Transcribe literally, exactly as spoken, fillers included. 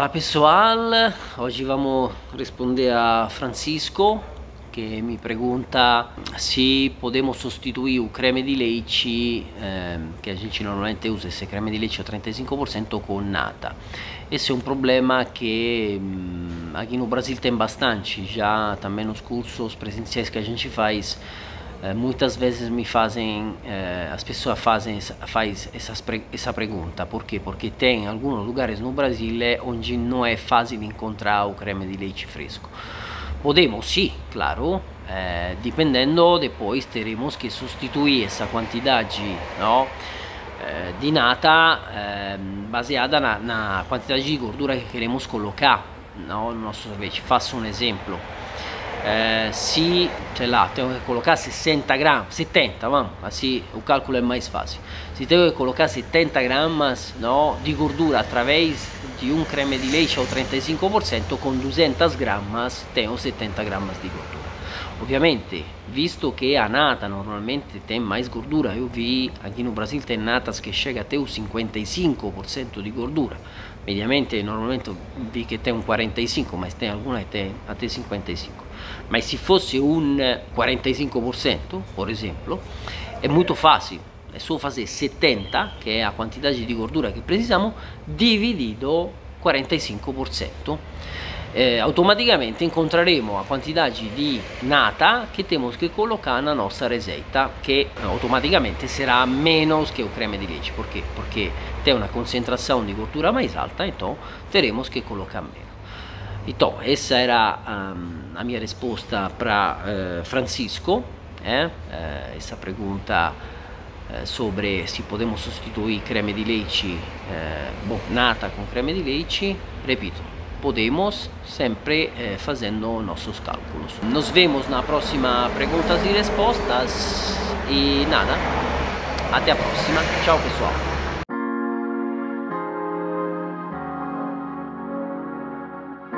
Hola pessoal, oggi vamo a rispondere a Francisco che mi pregunta se possiamo sostituire il creme di lecce eh, che a gente normalmente usa, se creme di lecce al trentacinque percento con nata. Questo è un problema che mh, anche in Brasile tem bastante, già também nos cursos presenciais que a gente faz. Eh, muitas vezes me fazem, eh, as pessoas fazem faz essas pre, essa pergunta, por quê? Porque tem alguns lugares no Brasil onde não é fácil encontrar o creme de leite fresco. Podemos, sim, claro, eh, dependendo, depois teremos que substituir essa quantidade, não? Eh, de nata eh, baseada na, na quantidade de gordura que queremos colocar, não? No nosso sorvete. Faço um exemplo. Eh, se sei lá, tenho que colocar sessenta gramas, setenta, vamos, assim o cálculo é mais fácil. Se tenho que colocar setenta gramas, não, de gordura através de um creme de leite ao trentacinque percento, com duzentas gramas tenho settanta gramas de gordura. Ovviamente, visto que a nata normalmente tem mais gordura, eu vi aqui no Brasil tem natas que chega até os cinquantacinque percento de gordura. Mediamente, normalmente vi che tem un quarantacinque percento, ma tem alcune che a te cinquantacinque percento. Ma se fosse un quarantacinque percento, per esempio, è molto facile. È solo fare settanta, che è la quantità di gordura che precisiamo, dividido quarantacinque percento. Eh, automaticamente incontreremo la quantità di nata che temos che collocare nella nostra ricetta, che automaticamente sarà meno che il creme di lecce. Perché? Perché c'è una concentrazione di gordura più alta, então teremos che collocare meno. Então, essa era um, la mia risposta per uh, Francisco, eh? uh, essa pergunta uh, sobre se possiamo sostituire creme di lecce, uh, bom, nata con creme di lecce. Repito, podemos, sempre eh, fazendo nossos cálculos. Nos vemos na próxima perguntas e respostas e nada, até a próxima, tchau pessoal.